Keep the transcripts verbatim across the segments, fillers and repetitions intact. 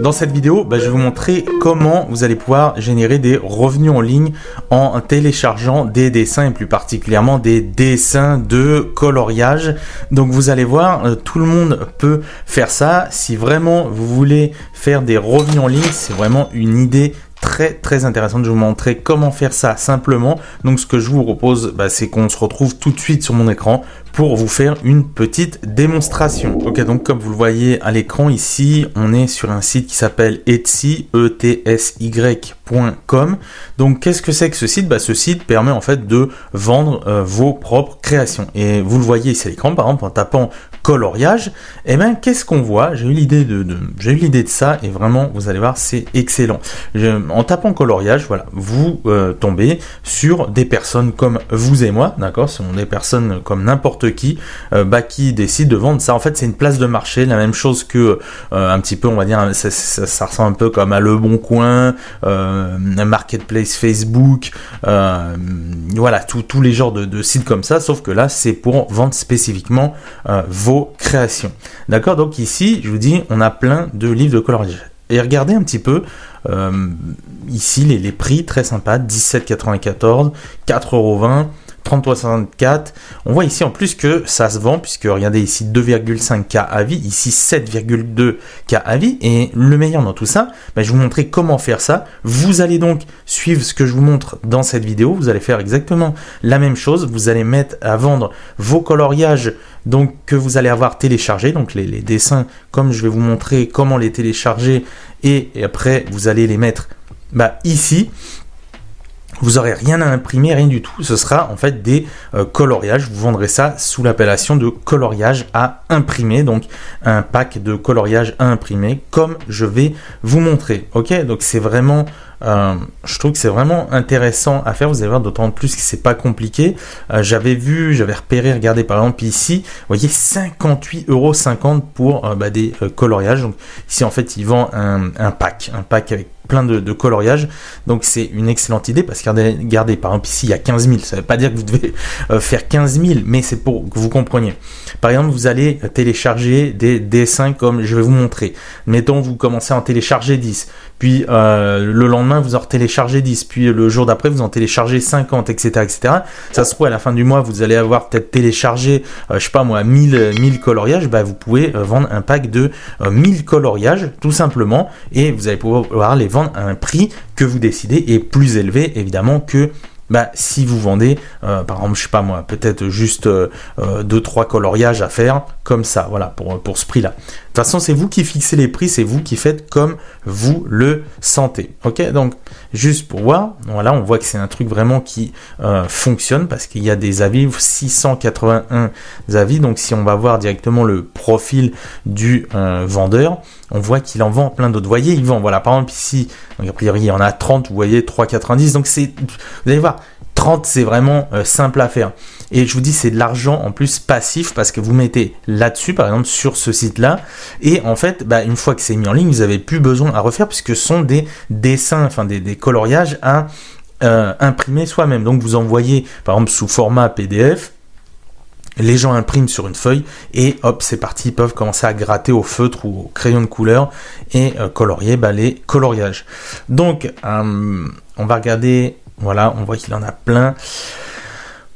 Dans cette vidéo, bah, je vais vous montrer comment vous allez pouvoir générer des revenus en ligne en téléchargeant des dessins et plus particulièrement des dessins de coloriage. Donc vous allez voir, euh, tout le monde peut faire ça. Si vraiment vous voulez faire des revenus en ligne, c'est vraiment une idée très très intéressante. Je vais vous montrer comment faire ça simplement. Donc ce que je vous propose, bah, c'est qu'on se retrouve tout de suite sur mon écran pour vous faire une petite démonstration. Ok, donc comme vous le voyez à l'écran ici, on est sur un site qui s'appelle Etsy, E T S Y point com. Donc qu'est-ce que c'est que ce site? Bah, ce site permet en fait de vendre euh, vos propres créations. Et vous le voyez ici à l'écran, par exemple en tapant coloriage, et eh bien qu'est-ce qu'on voit? J'ai eu l'idée de, de j'ai eu l'idée de ça et vraiment vous allez voir, c'est excellent. Je, en tapant coloriage, voilà, vous euh, tombez sur des personnes comme vous et moi, d'accord? Ce sont des personnes comme n'importe qui euh, bah, qui décide de vendre ça. En fait, c'est une place de marché, la même chose que euh, un petit peu, on va dire, ça, ça, ça ressemble un peu comme à Le Bon Coin, euh, marketplace Facebook, euh, voilà, tous les genres de, de sites comme ça, sauf que là, c'est pour vendre spécifiquement euh, vos créations. D'accord? Donc ici, je vous dis, on a plein de livres de coloriage. Et regardez un petit peu euh, ici les, les prix très sympas, dix-sept quatre-vingt-quatorze, quatre euros vingt, trente-trois soixante-quatre. On voit ici en plus que ça se vend, puisque regardez ici deux virgule cinq K avis, ici sept virgule deux K avis. Et le meilleur dans tout ça, bah, je vais vous montrer comment faire ça. Vous allez donc suivre ce que je vous montre dans cette vidéo. Vous allez faire exactement la même chose. Vous allez mettre à vendre vos coloriages donc que vous allez avoir téléchargé, donc les, les dessins, comme je vais vous montrer comment les télécharger. Et, et après, vous allez les mettre bah, ici. Vous n'aurez rien à imprimer, rien du tout. Ce sera en fait des euh, coloriages. Vous vendrez ça sous l'appellation de coloriage à imprimer. Donc, un pack de coloriage à imprimer comme je vais vous montrer. Ok, donc c'est vraiment... Euh, je trouve que c'est vraiment intéressant à faire. Vous allez voir, d'autant plus que c'est pas compliqué. Euh, j'avais vu, j'avais repéré, regardez par exemple ici, vous voyez cinquante-huit euros cinquante pour euh, bah, des euh, coloriages. Donc ici en fait, ils vendent un, un pack, un pack avec plein de, de coloriages. Donc c'est une excellente idée parce que regardez, regardez par exemple ici, il y a quinze mille. Ça veut pas dire que vous devez euh, faire quinze mille, mais c'est pour que vous compreniez. Par exemple, vous allez télécharger des dessins comme je vais vous montrer. Mettons, vous commencez à en télécharger dix, puis euh, le lendemain vous en téléchargez dix, puis le jour d'après vous en téléchargez cinquante, etc., etc. Ça se trouve à la fin du mois vous allez avoir peut-être téléchargé euh, je sais pas moi mille coloriages. Bah, vous pouvez euh, vendre un pack de euh, mille coloriages tout simplement, et vous allez pouvoir les vendre à un prix que vous décidez et plus élevé évidemment que bah, si vous vendez euh, par exemple je sais pas moi peut-être juste euh, deux trois coloriages à faire comme ça, voilà, pour, pour ce prix là. De toute façon, c'est vous qui fixez les prix, c'est vous qui faites comme vous le sentez. Ok, donc juste pour voir, voilà, on voit que c'est un truc vraiment qui euh, fonctionne parce qu'il y a des avis, six cent quatre-vingt-un avis. Donc si on va voir directement le profil du euh, vendeur, on voit qu'il en vend plein d'autres. Vous voyez, il vend, voilà, par exemple ici, donc a priori il y en a trente, vous voyez trois quatre-vingt-dix. Donc c'est, vous allez voir, trente, c'est vraiment euh, simple à faire. Et je vous dis, c'est de l'argent en plus passif parce que vous mettez là-dessus, par exemple, sur ce site-là. Et en fait, bah, une fois que c'est mis en ligne, vous n'avez plus besoin à refaire puisque ce sont des dessins, enfin des, des coloriages à euh, imprimer soi-même. Donc, vous envoyez, par exemple, sous format P D F. Les gens impriment sur une feuille et hop, c'est parti, ils peuvent commencer à gratter au feutre ou au crayon de couleur et euh, colorier bah, les coloriages. Donc, euh, on va regarder, voilà, on voit qu'il en a plein.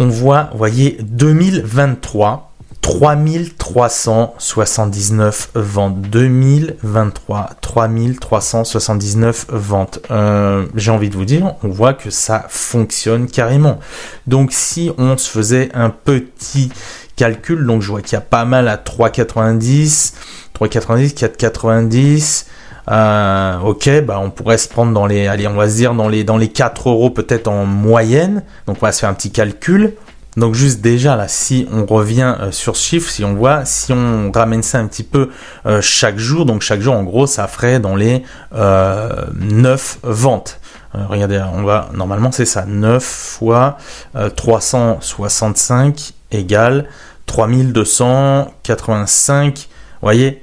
On voit, vous voyez, deux mille vingt-trois, trois mille trois cent soixante-dix-neuf ventes. deux mille vingt-trois, trois mille trois cent soixante-dix-neuf ventes. Euh, j'ai envie de vous dire, on voit que ça fonctionne carrément. Donc, si on se faisait un petit calcul, donc je vois qu'il y a pas mal à trois quatre-vingt-dix, trois quatre-vingt-dix, quatre quatre-vingt-dix. Euh, ok, bah on pourrait se prendre dans les, allez, on va se dire dans les, dans les quatre euros peut-être en moyenne. Donc on va se faire un petit calcul. Donc juste déjà là, si on revient euh, sur ce chiffre, si on voit, si on ramène ça un petit peu euh, chaque jour, donc chaque jour en gros ça ferait dans les euh, neuf ventes. Euh, regardez, on va, normalement c'est ça, neuf fois euh, trois cent soixante-cinq égale trois mille deux cent quatre-vingt-cinq, vous voyez?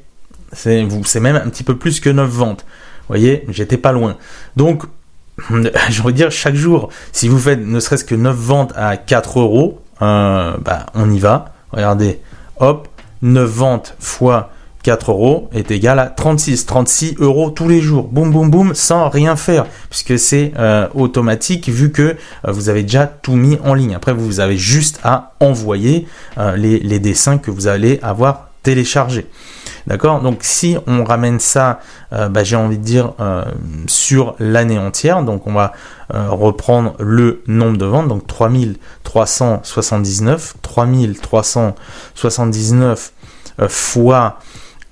C'est même un petit peu plus que neuf ventes. Vous voyez, j'étais pas loin. Donc, je veux dire, chaque jour, si vous faites ne serait-ce que neuf ventes à quatre euros, bah, on y va. Regardez, hop, neuf ventes fois quatre euros est égal à trente-six. trente-six euros tous les jours. Boum, boum, boum, sans rien faire. Puisque c'est euh, automatique vu que euh, vous avez déjà tout mis en ligne. Après, vous avez juste à envoyer euh, les, les dessins que vous allez avoir téléchargés. D'accord? Donc, si on ramène ça, euh, bah, j'ai envie de dire, euh, sur l'année entière. Donc, on va euh, reprendre le nombre de ventes. Donc, trois mille trois cent soixante-dix-neuf. trois mille trois cent soixante-dix-neuf euh, fois...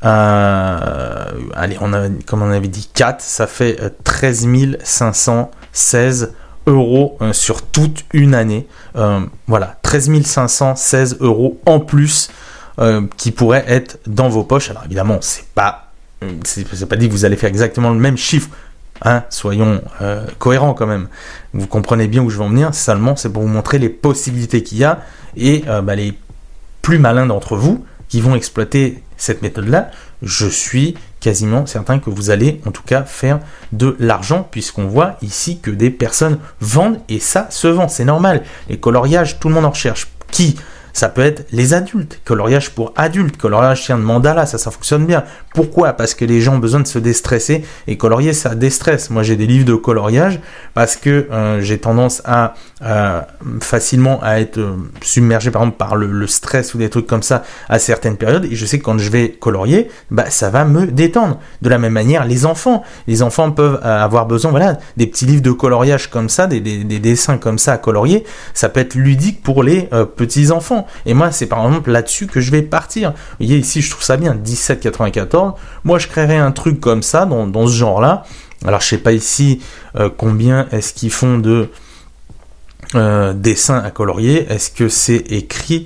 Euh, allez, on a, comme on avait dit, quatre, ça fait treize mille cinq cent seize euros euh, sur toute une année. Euh, voilà, treize mille cinq cent seize euros en plus euh, qui pourraient être dans vos poches. Alors évidemment, c'est pas, c'est pas dit que vous allez faire exactement le même chiffre. Hein, soyons euh, cohérents quand même. Vous comprenez bien où je veux en venir. Seulement, c'est pour vous montrer les possibilités qu'il y a et euh, bah, les plus malins d'entre vous qui vont exploiter cette méthode-là, je suis quasiment certain que vous allez en tout cas faire de l'argent puisqu'on voit ici que des personnes vendent et ça se vend, c'est normal. Les coloriages, tout le monde en recherche. Qui ? Ça peut être les adultes, coloriage pour adultes, coloriage tiens de mandala, ça, ça fonctionne bien. Pourquoi? Parce que les gens ont besoin de se déstresser et colorier, ça déstresse. Moi, j'ai des livres de coloriage parce que euh, j'ai tendance à euh, facilement à être euh, submergé par exemple par le, le stress ou des trucs comme ça à certaines périodes. Et je sais que quand je vais colorier, bah, ça va me détendre. De la même manière, les enfants, les enfants peuvent avoir besoin, voilà, des petits livres de coloriage comme ça, des, des, des dessins comme ça à colorier. Ça peut être ludique pour les euh, petits enfants. Et moi, c'est par exemple là-dessus que je vais partir. Vous voyez, ici, je trouve ça bien, dix-sept quatre-vingt-quatorze. Moi, je créerais un truc comme ça, dans, dans ce genre-là. Alors, je sais pas ici euh, combien est-ce qu'ils font de euh, dessins à colorier. Est-ce que c'est écrit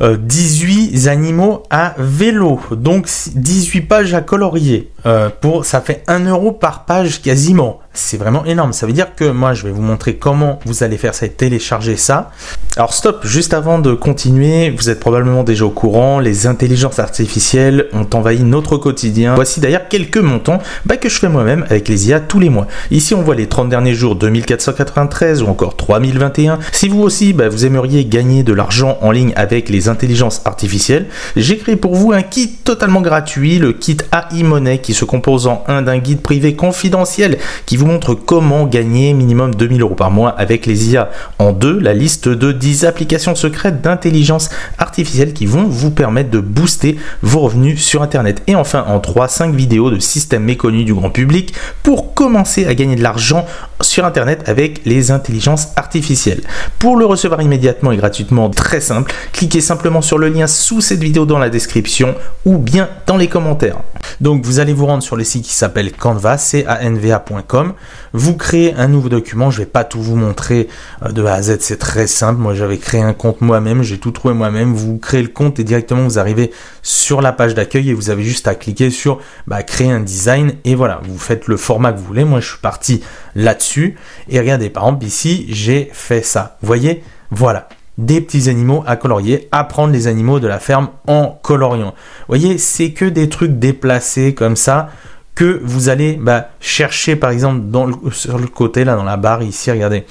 euh, dix-huit animaux à vélo. Donc, dix-huit pages à colorier. Euh, pour, ça fait un euro par page quasiment. C'est vraiment énorme. Ça veut dire que moi, je vais vous montrer comment vous allez faire ça et télécharger ça. Alors stop, juste avant de continuer, vous êtes probablement déjà au courant, les intelligences artificielles ont envahi notre quotidien. Voici d'ailleurs quelques montants bah, que je fais moi-même avec les I A tous les mois. Ici, on voit les trente derniers jours, deux mille quatre cent quatre-vingt-treize ou encore trois mille vingt et un. Si vous aussi, bah, vous aimeriez gagner de l'argent en ligne avec les intelligences artificielles, j'ai créé pour vous un kit totalement gratuit, le kit A I Monnaie qui se compose en un d'un guide privé confidentiel qui vous vous montre comment gagner minimum deux mille euros par mois avec les I A. En deux, la liste de dix applications secrètes d'intelligence artificielle qui vont vous permettre de booster vos revenus sur Internet. Et enfin, en trois, cinq vidéos de systèmes méconnus du grand public pour commencer à gagner de l'argent sur Internet avec les intelligences artificielles. Pour le recevoir immédiatement et gratuitement, très simple, cliquez simplement sur le lien sous cette vidéo dans la description ou bien dans les commentaires. Donc, vous allez vous rendre sur le site qui s'appelle Canva, C A N V A point com. Vous créez un nouveau document, je vais pas tout vous montrer de A à Z, c'est très simple. Moi, j'avais créé un compte moi-même, j'ai tout trouvé moi-même. Vous créez le compte et directement vous arrivez sur la page d'accueil et vous avez juste à cliquer sur bah, créer un design et voilà, vous faites le format que vous voulez. Moi, je suis parti là-dessus et regardez, par exemple ici, j'ai fait ça. Vous voyez, voilà. Des petits animaux à colorier, apprendre les animaux de la ferme en coloriant. Vous voyez, c'est que des trucs déplacés comme ça que vous allez bah, chercher par exemple dans le, sur le côté, là dans la barre ici, regardez,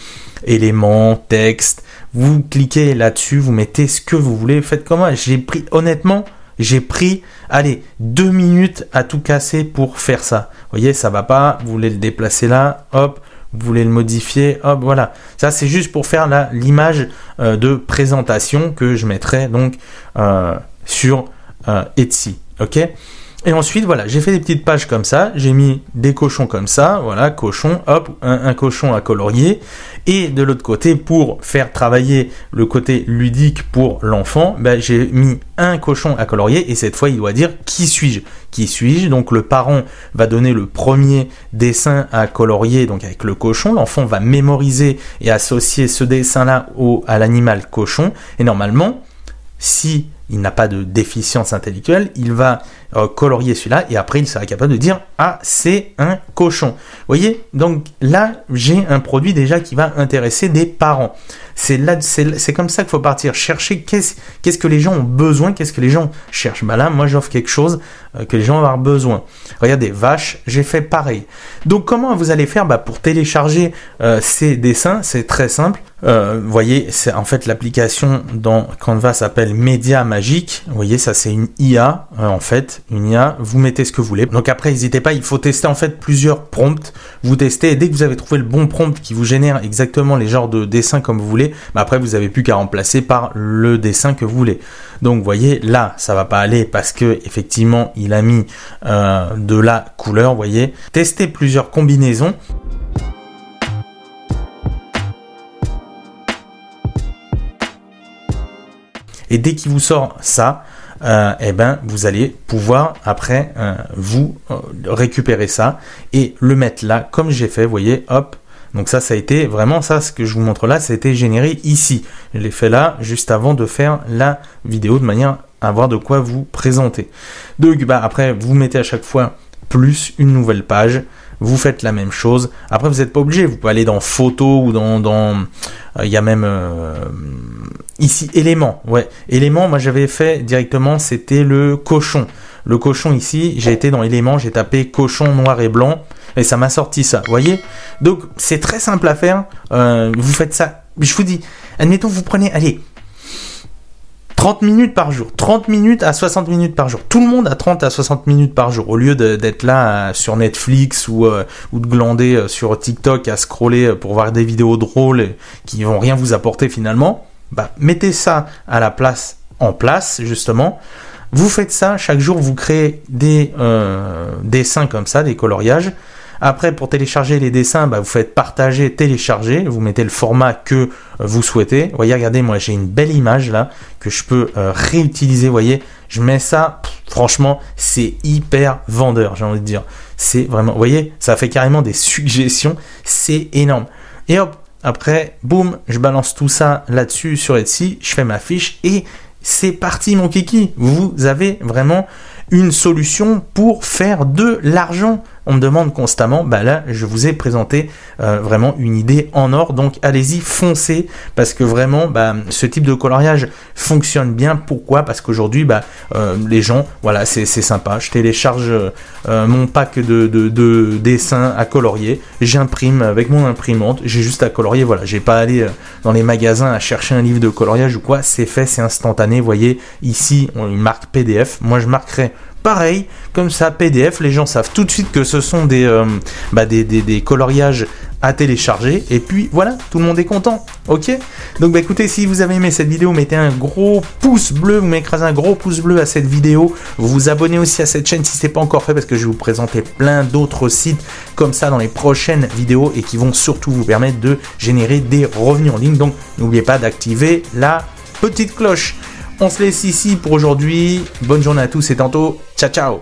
éléments, texte, vous cliquez là-dessus, vous mettez ce que vous voulez, faites comme moi, j'ai pris, honnêtement, j'ai pris, allez, deux minutes à tout casser pour faire ça. Vous voyez, ça va pas, vous voulez le déplacer là, hop, vous voulez le modifier, hop, voilà. Ça, c'est juste pour faire l'image euh, de présentation que je mettrai donc euh, sur euh, Etsy, ok ? Et ensuite, voilà, j'ai fait des petites pages comme ça, j'ai mis des cochons comme ça, voilà, cochon, hop, un, un cochon à colorier. Et de l'autre côté, pour faire travailler le côté ludique pour l'enfant, ben, j'ai mis un cochon à colorier et cette fois, il doit dire « qui suis-je » ? Qui suis-je ? Donc, le parent va donner le premier dessin à colorier, donc avec le cochon. L'enfant va mémoriser et associer ce dessin-là à l'animal cochon. Et normalement, si... il n'a pas de déficience intellectuelle, il va euh, colorier celui-là et après il sera capable de dire « Ah, c'est un cochon ». Vous voyez, donc là, j'ai un produit déjà qui va intéresser des parents. C'est là, c'est comme ça qu'il faut partir, chercher qu'est-ce qu'est-ce que les gens ont besoin, qu'est-ce que les gens cherchent. Bah là, moi, j'offre quelque chose euh, que les gens vont avoir besoin. Regardez, vache, j'ai fait pareil. Donc, comment vous allez faire bah, pour télécharger euh, ces dessins? C'est très simple. Euh, vous voyez, c'est en fait l'application dans Canva s'appelle Media Magique. Vous voyez, ça c'est une I A euh, en fait, une I A. Vous mettez ce que vous voulez. Donc après, n'hésitez pas. Il faut tester en fait plusieurs prompts. Vous testez et dès que vous avez trouvé le bon prompt qui vous génère exactement les genres de dessins comme vous voulez, bah après vous avez plus qu'à remplacer par le dessin que vous voulez. Donc vous voyez, là ça va pas aller parce que effectivement il a mis euh, de la couleur. Vous voyez, testez plusieurs combinaisons. Et dès qu'il vous sort ça, euh, eh ben, vous allez pouvoir après euh, vous euh, récupérer ça et le mettre là, comme j'ai fait, vous voyez, hop. Donc ça, ça a été vraiment ça, ce que je vous montre là, ça a été généré ici. Je l'ai fait là, juste avant de faire la vidéo, de manière à avoir de quoi vous présenter. Donc bah, après, vous mettez à chaque fois plus une nouvelle page. Vous faites la même chose. Après, vous n'êtes pas obligé. Vous pouvez aller dans photo ou dans... dans... Il y a même euh, ici éléments. Ouais, éléments. Moi, j'avais fait directement. C'était le cochon. Le cochon ici. J'ai été dans éléments. J'ai tapé cochon noir et blanc et ça m'a sorti ça. Vous voyez. Donc, c'est très simple à faire. Euh, vous faites ça. Je vous dis. Admettons, vous prenez. Allez. trente minutes par jour, trente minutes à soixante minutes par jour. Tout le monde a trente à soixante minutes par jour. Au lieu d'être là sur Netflix ou, euh, ou de glander sur TikTok à scroller pour voir des vidéos drôles qui vont rien vous apporter finalement, bah, mettez ça à la place, en place justement. Vous faites ça, chaque jour vous créez des euh, dessins comme ça, des coloriages. Après, pour télécharger les dessins, bah, vous faites partager, télécharger. Vous mettez le format que vous souhaitez. Vous voyez, regardez, moi, j'ai une belle image là que je peux euh, réutiliser. Vous voyez, je mets ça. Pff, franchement, c'est hyper vendeur, j'ai envie de dire. C'est vraiment, vous voyez, ça fait carrément des suggestions. C'est énorme. Et hop, après, boum, je balance tout ça là-dessus sur Etsy. Je fais ma fiche et c'est parti, mon kiki. Vous avez vraiment une solution pour faire de l'argent. On me demande constamment, bah là je vous ai présenté euh, vraiment une idée en or, donc allez-y, foncez, parce que vraiment bah, ce type de coloriage fonctionne bien. Pourquoi? Parce qu'aujourd'hui bah, euh, les gens, voilà, c'est sympa, je télécharge euh, mon pack de, de, de dessins à colorier, j'imprime avec mon imprimante, j'ai juste à colorier, voilà, j'ai pas à aller dans les magasins à chercher un livre de coloriage ou quoi, c'est fait, c'est instantané. Vous voyez ici on marque P D F, moi je marquerai pareil, comme ça, P D F, les gens savent tout de suite que ce sont des, euh, bah des, des, des coloriages à télécharger. Et puis voilà, tout le monde est content. Ok. Donc bah écoutez, si vous avez aimé cette vidéo, mettez un gros pouce bleu, vous m'écrasez un gros pouce bleu à cette vidéo. Vous vous abonnez aussi à cette chaîne si ce n'est pas encore fait, parce que je vais vous présenter plein d'autres sites comme ça dans les prochaines vidéos et qui vont surtout vous permettre de générer des revenus en ligne. Donc n'oubliez pas d'activer la petite cloche. On se laisse ici pour aujourd'hui. Bonne journée à tous et tantôt. Ciao, ciao!